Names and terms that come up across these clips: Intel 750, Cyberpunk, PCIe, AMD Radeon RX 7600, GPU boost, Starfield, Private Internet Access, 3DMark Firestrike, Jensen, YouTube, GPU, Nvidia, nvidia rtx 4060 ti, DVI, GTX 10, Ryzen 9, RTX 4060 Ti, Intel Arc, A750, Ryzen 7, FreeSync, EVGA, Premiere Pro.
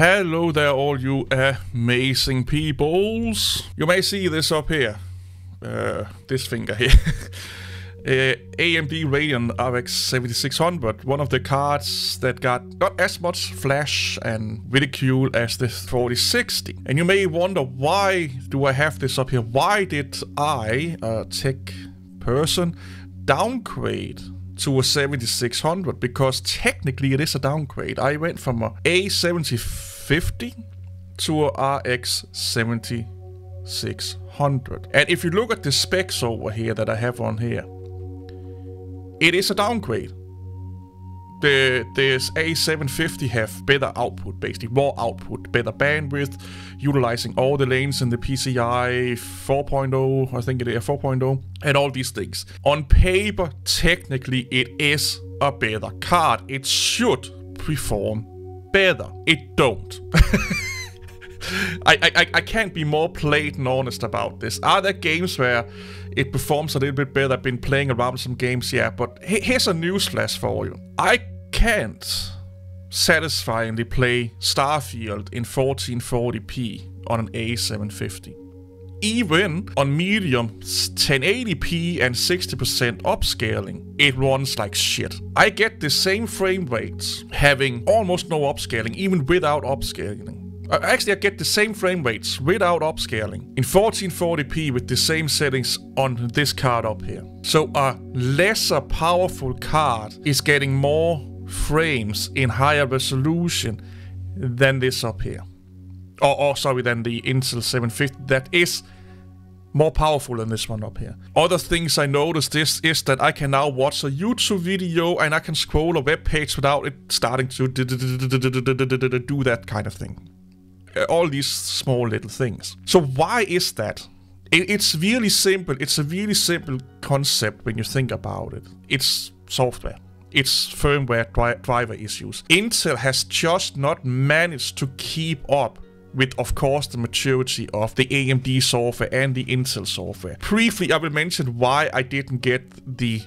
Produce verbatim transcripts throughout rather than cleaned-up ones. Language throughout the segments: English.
Hello there, all you amazing peoples. You may see this up here, uh, this finger here. uh, A M D Radeon R X seventy-six hundred, one of the cards that got not as much flash and ridicule as the forty sixty. And you may wonder, why do I have this up here? Why did I, a tech person, downgrade to a seventy-six hundred? Because technically it is a downgrade. I went from a A seven fifty to a R X seventy-six hundred. And if you look at the specs over here that I have on here, it is a downgrade. The this A seven fifty have better output, basically more output, better bandwidth, utilizing all the lanes in the PCIe four point oh, I think it is four point oh, and all these things. On paper, technically, it is a better card. It should perform better. It don't. I, I, I can't be more plain and honest about this. Are there games where it performs a little bit better? I've been playing around some games, yeah, but here's a newsflash for you. I can't satisfyingly play Starfield in fourteen forty p on an A seven fifty. Even on medium ten eighty p and sixty percent upscaling, it runs like shit. I get the same frame rates having almost no upscaling, even without upscaling. Actually, I get the same frame rates without upscaling in fourteen forty p with the same settings on this card up here. So a lesser powerful card is getting more frames in higher resolution than this up here. Or, or sorry, than the Intel seven fifty that is more powerful than this one up here. Other things I noticed is, is that I can now watch a YouTube video and I can scroll a web page without it starting to do that kind of thing. All these small little things. So why is that? It's really simple. It's a really simple concept when you think about it. It's software. It's firmware dri driver issues. Intel has just not managed to keep up with, of course, the maturity of the A M D software and the Intel software. Briefly, I will mention why I didn't get the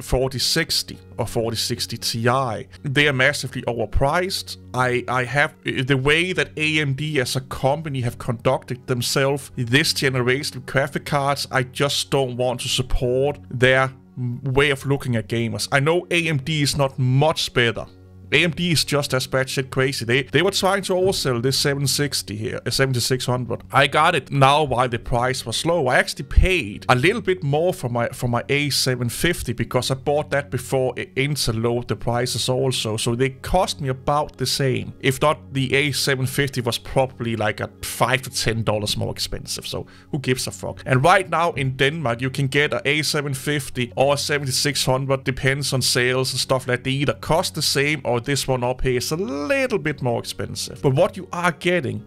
forty sixty or forty sixty T I. They are massively overpriced. I, I have the way that A M D as a company have conducted themselves this generation of graphic cards. I just don't want to support their way of looking at gamers. I know A M D is not much better. A M D is just as bad shit crazy. They they were trying to oversell this seven sixty here, a seventy-six hundred. I got it now while the price was low. I actually paid a little bit more for my for my A seven fifty because I bought that before Intel lowered the prices also. So they cost me about the same. If not, the A seven fifty was probably like a five to ten dollars more expensive. So who gives a fuck? And right now in Denmark, you can get a A seven fifty or a seventy-six hundred, depends on sales and stuff like that. They either cost the same or this one up here is a little bit more expensive. But what you are getting,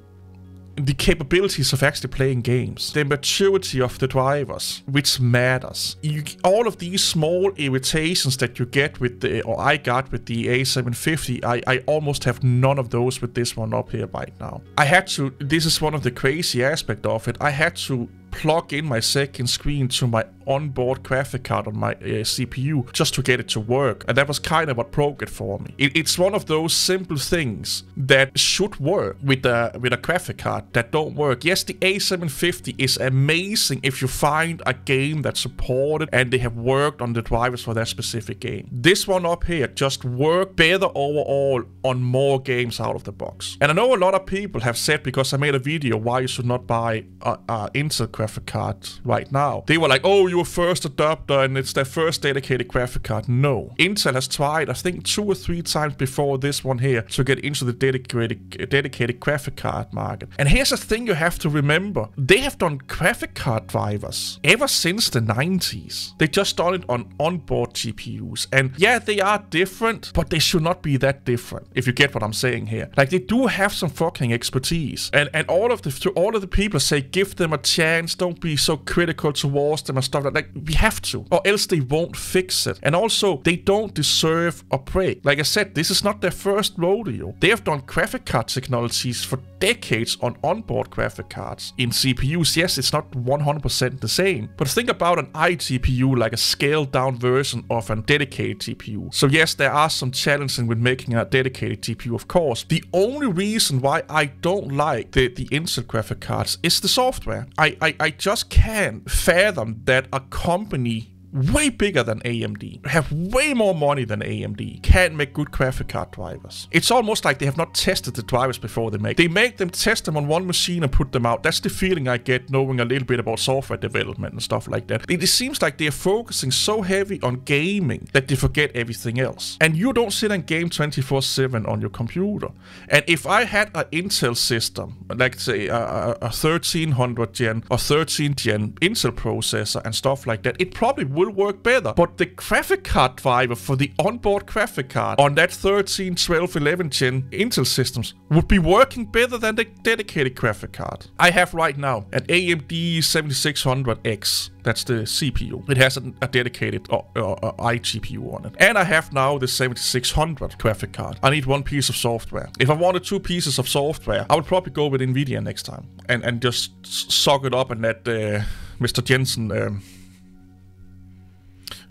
the capabilities of actually playing games, the maturity of the drivers, which matters. You, all of these small irritations that you get with the, or I got with the A seven fifty, I, I almost have none of those with this one up here right now. I had to, this is one of the crazy aspects of it, I had to plug in my second screen to my onboard graphic card on my uh, C P U just to get it to work. And that was kind of what broke it for me. It, it's one of those simple things that should work with a, with a graphic card that don't work. Yes, the A seven fifty is amazing if you find a game that's supported and they have worked on the drivers for that specific game. This one up here just worked better overall on more games out of the box. And I know a lot of people have said, because I made a video why you should not buy a, a Intel graphic card right now. They were like, oh, you're first adopter and it's their first dedicated graphic card. No. Intel has tried, I think, two or three times before this one here to get into the dedicated, dedicated graphic card market. And here's a thing you have to remember. They have done graphic card drivers ever since the nineties. They just done it on onboard G P Us. And yeah, they are different, but they should not be that different, if you get what I'm saying here. Like, they do have some fucking expertise. And and all of the all of the people say, give them a chance, don't be so critical towards them and stuff like that. Like, we have to, or else they won't fix it. And also, they don't deserve a break. Like I said, this is not their first rodeo. They have done graphic card technologies for decades on onboard graphic cards. In C P Us, yes, it's not one hundred percent the same, but think about an iGPU, like a scaled down version of a dedicated G P U. So yes, there are some challenges with making a dedicated G P U, of course. The only reason why I don't like the, the Intel graphic cards is the software. I, I, I just can't fathom that a company way bigger than A M D, have way more money than A M D, can't make good graphic card drivers. It's almost like they have not tested the drivers before they make. They make them, test them on one machine and put them out. That's the feeling I get knowing a little bit about software development and stuff like that. It, it seems like they are focusing so heavy on gaming that they forget everything else. And you don't sit and game twenty-four seven on your computer. And if I had an Intel system, like say a, a, a thirteen hundred gen or thirteen gen Intel processor and stuff like that, it probably would will work better, but the graphic card driver for the onboard graphic card on that thirteen, twelve, eleven gen Intel systems would be working better than the dedicated graphic card. I have right now an A M D seventy-six hundred X. That's the C P U. It has a, a dedicated uh, uh, iGPU on it. And I have now the seventy-six hundred graphic card. I need one piece of software. If I wanted two pieces of software, I would probably go with Nvidia next time and, and just suck it up and let uh, Mister Jensen um,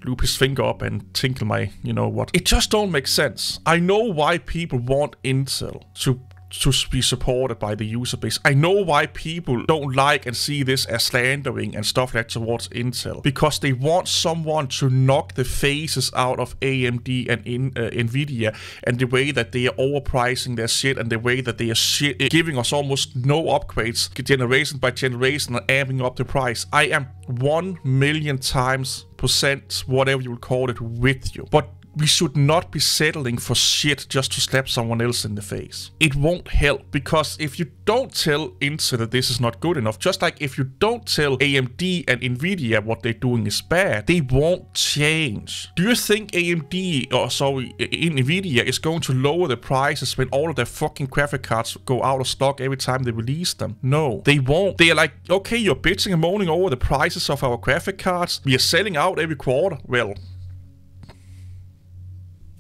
loop his finger up and tinkle my, you know what. It just don't make sense. I know why people want Intel to to be supported by the user base. I know why people don't like and see this as slandering and stuff like that towards Intel, because they want someone to knock the faces out of A M D and in, uh, Nvidia and the way that they are overpricing their shit and the way that they are shit, giving us almost no upgrades generation by generation and amping up the price. I am one million times percent, whatever you will call it, with you. But we should not be settling for shit just to slap someone else in the face. It won't help, because if you don't tell Intel that this is not good enough, just like if you don't tell A M D and Nvidia what they're doing is bad, they won't change. Do you think A M D, or sorry, Nvidia is going to lower the prices when all of their fucking graphic cards go out of stock every time they release them? No, they won't. They're like, okay, you're bitching and moaning over the prices of our graphic cards. We are selling out every quarter. Well,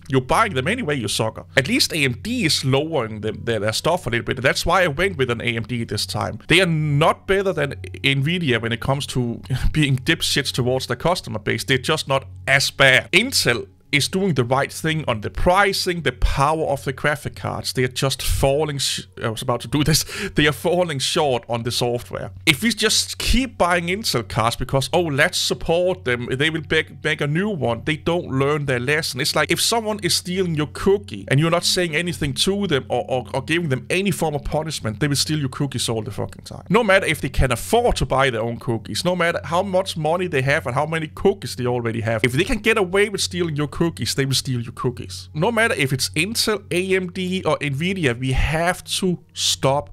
you're buying them anyway, you sucker. At least A M D is lowering them, their, their stuff a little bit. That's why I went with an A M D this time. They are not better than Nvidia when it comes to being dipshits towards the customer base. They're just not as bad. Intel is doing the right thing on the pricing, the power of the graphic cards. They are just falling sh I was about to do this. They are falling short on the software. If we just keep buying Intel cards because, oh, let's support them, they will make a new one, they don't learn their lesson. It's like if someone is stealing your cookie and you're not saying anything to them or, or, or giving them any form of punishment, they will steal your cookies all the fucking time. No matter if they can afford to buy their own cookies, no matter how much money they have and how many cookies they already have, if they can get away with stealing your cookies, Cookies, they will steal your cookies. No matter if it's Intel, A M D, or Nvidia, we have to stop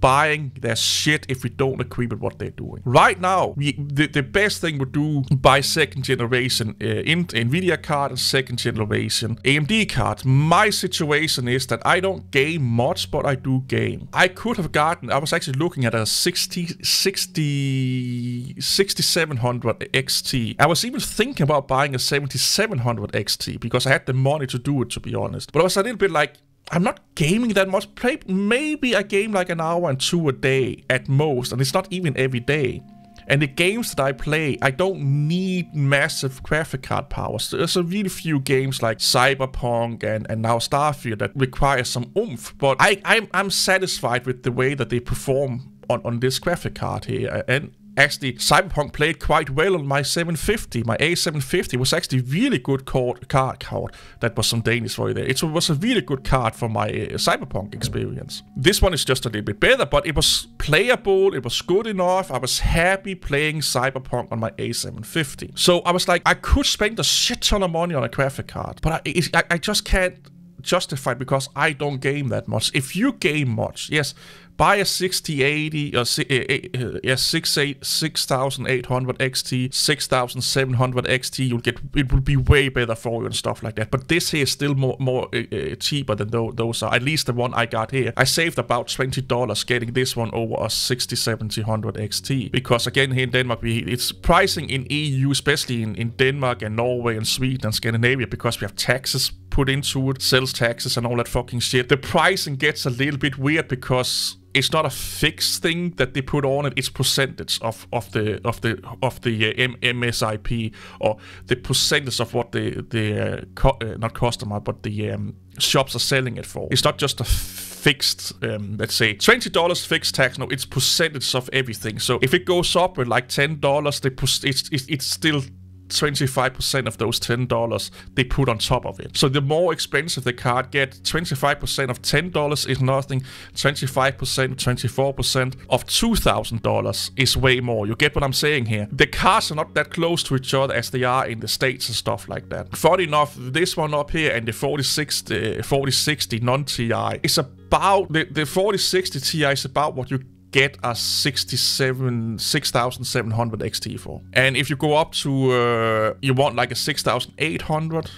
buying their shit if we don't agree with what they're doing. Right now, we, the, the best thing we do, buy second generation uh, in, Nvidia card and second generation A M D card. My situation is that I don't game much, but I do game. I could have gotten, I was actually looking at a sixty-seven hundred X T. I was even thinking about buying a seventy-seven hundred X T because I had the money to do it, to be honest. But I was a little bit like, I'm not gaming that much. Maybe I game like an hour and two a day at most, and it's not even every day. And the games that I play, I don't need massive graphic card power. There's a really few games like Cyberpunk and, and now Starfield that require some oomph, but I, I'm, I'm satisfied with the way that they perform on, on this graphic card here. And actually, Cyberpunk played quite well on my seven fifty. My A seven fifty was actually really good card. card, card. That was some Danish for you there. It was a really good card for my uh, Cyberpunk experience. This one is just a little bit better, but it was playable. It was good enough. I was happy playing Cyberpunk on my A seven fifty. So I was like, I could spend a shit ton of money on a graphic card, but I, it, I, I just can't justified because I don't game that much. If you game much, yes, buy a sixty eighty or sixty-eight hundred X T, sixty-seven hundred X T, you'll get, it will be way better for you and stuff like that. But this here is still more more uh, cheaper than those are. At least the one I got here, I saved about twenty dollars getting this one over a sixty seventy hundred X T, because again here in Denmark, we, it's pricing in E U, especially in, in Denmark and Norway and Sweden and Scandinavia, because we have taxes put into it, sales taxes and all that fucking shit. The pricing gets a little bit weird because it's not a fixed thing that they put on it. It's percentage of of the of the of the uh, M S R P, or the percentage of what the the uh, co uh, not customer but the um, shops are selling it for. It's not just a fixed, um, let's say twenty dollars fixed tax. No, it's percentage of everything. So if it goes up with like ten dollars, they put it's it's, it's still twenty-five percent of those ten dollars they put on top of it. So the more expensive the card gets, twenty-five percent of ten dollars is nothing, twenty-five percent, twenty-four percent of two thousand dollars is way more. You get what I'm saying here? The cards are not that close to each other as they are in the States and stuff like that. Funny enough, this one up here and the forty sixty non-T I is about, the, the forty sixty Ti is about what you get a sixty-seven sixty-seven hundred X T for. And if you go up to, uh, you want like a sixty-eight hundred,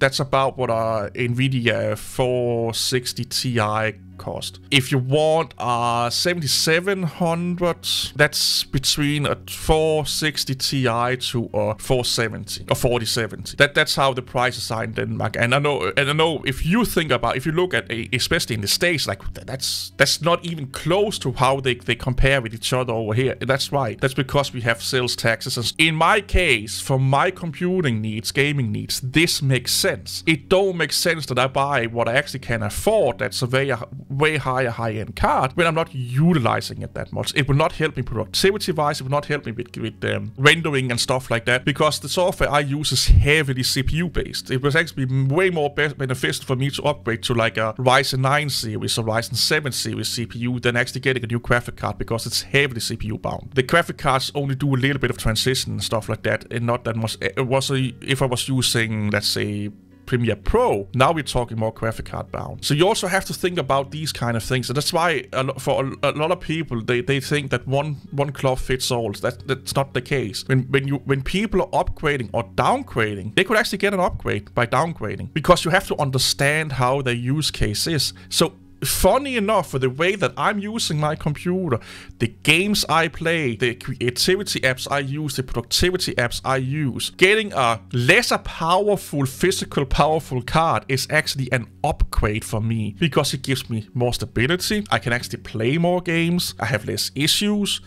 that's about what a Nvidia four sixty Ti cost. If you want a seventy-seven hundred, that's between a four sixty Ti to a four seventy or forty seventy. That that's how the prices are in Denmark. And I know, and I know, if you think about, if you look at, a, especially in the States, like that's that's not even close to how they they compare with each other over here. That's why. That's because we have sales taxes. And in my case, for my computing needs, gaming needs, this makes sense. It don't make sense that I buy what I actually can afford. That's a very way higher high-end card when I'm not utilizing it that much. It will not help me productivity-wise, it will not help me with, with um, rendering and stuff like that, because the software I use is heavily C P U-based. It was actually way more beneficial for me to upgrade to like a Ryzen nine series or Ryzen seven series C P U than actually getting a new graphic card, because it's heavily C P U-bound. The graphic cards only do a little bit of transition and stuff like that, and not that much. It was a, if I was using, let's say, Premiere Pro, now we're talking more graphic card bound. So you also have to think about these kind of things, and that's why a lot, for a, a lot of people, they, they think that one one cloth fits all. That that's not the case. When when you when people are upgrading or downgrading, they could actually get an upgrade by downgrading, because you have to understand how their use case is. So funny enough, for the way that I'm using my computer, the games I play, the creativity apps I use, the productivity apps I use, getting a lesser powerful, physical powerful card is actually an upgrade for me, because it gives me more stability, I can actually play more games, I have less issues,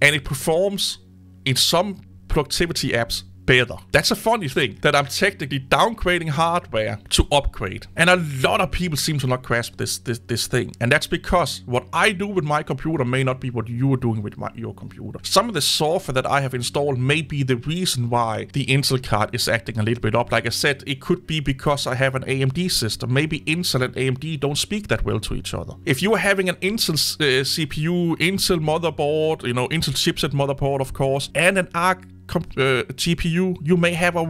and it performs in some productivity apps better. That's a funny thing, that I'm technically downgrading hardware to upgrade. And a lot of people seem to not grasp this, this this thing. And that's because what I do with my computer may not be what you are doing with my, your computer. Some of the software that I have installed may be the reason why the Intel card is acting a little bit up. Like I said, it could be because I have an A M D system. Maybe Intel and A M D don't speak that well to each other. If you are having an Intel uh, C P U, Intel motherboard, you know, Intel chipset motherboard, of course, and an Arc Uh, G P U, you may have a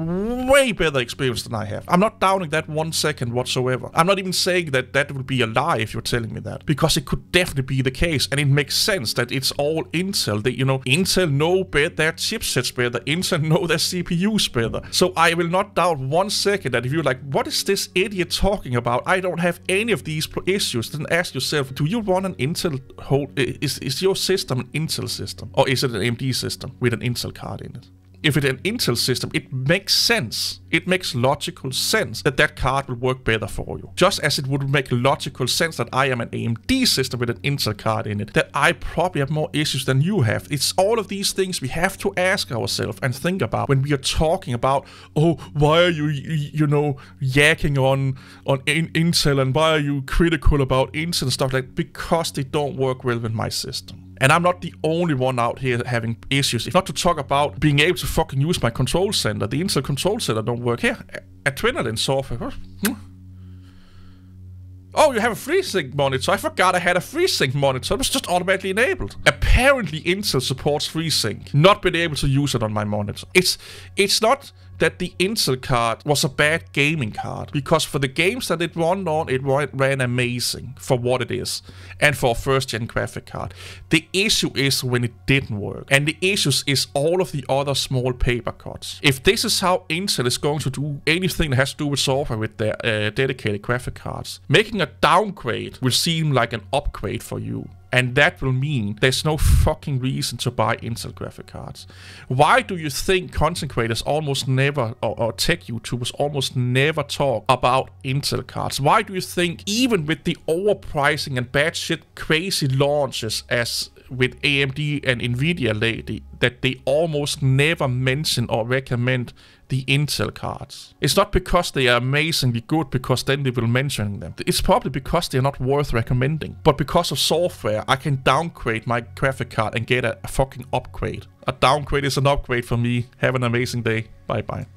way better experience than I have. I'm not doubting that one second whatsoever. I'm not even saying that that would be a lie if you're telling me that, because it could definitely be the case, and it makes sense that it's all Intel. They, you know, Intel know better, their chipsets better, Intel know their C P Us better. So I will not doubt one second that if you're like, what is this idiot talking about? I don't have any of these issues. Then ask yourself, do you want an Intel whole? Is is your system an Intel system, or is it an A M D system with an Intel card in it? If it's an Intel system, it makes sense. It makes logical sense that that card will work better for you. Just as it would make logical sense that I am an A M D system with an Intel card in it, that I probably have more issues than you have. It's all of these things we have to ask ourselves and think about when we are talking about, oh, why are you, you know, yakking on, on in Intel, and why are you critical about Intel and stuff like that? Because they don't work well with my system. And I'm not the only one out here having issues. If not to talk about being able to fucking use my control center, the Intel control center don't work here. Adrenaline software. Oh, you have a FreeSync monitor. I forgot I had a FreeSync monitor. It was just automatically enabled. Apparently, Intel supports FreeSync. Not been able to use it on my monitor. It's it's not that the Intel card was a bad gaming card, because for the games that it ran on, it ran amazing for what it is and for a first-gen graphic card. The issue is when it didn't work, and the issues is all of the other small paper cuts. If this is how Intel is going to do anything that has to do with software with their uh, dedicated graphic cards, making a downgrade will seem like an upgrade for you. And that will mean there's no fucking reason to buy Intel graphic cards. Why do you think content creators almost never, or, or tech YouTubers almost never talk about Intel cards? Why do you think even with the overpricing and bad shit crazy launches as with A M D and Nvidia lately, that they almost never mention or recommend the Intel cards? It's not because they are amazingly good, because then they will mention them. It's probably because they are not worth recommending. But because of software, I can downgrade my graphic card and get a, a fucking upgrade. A downgrade is an upgrade for me. Have an amazing day. Bye bye.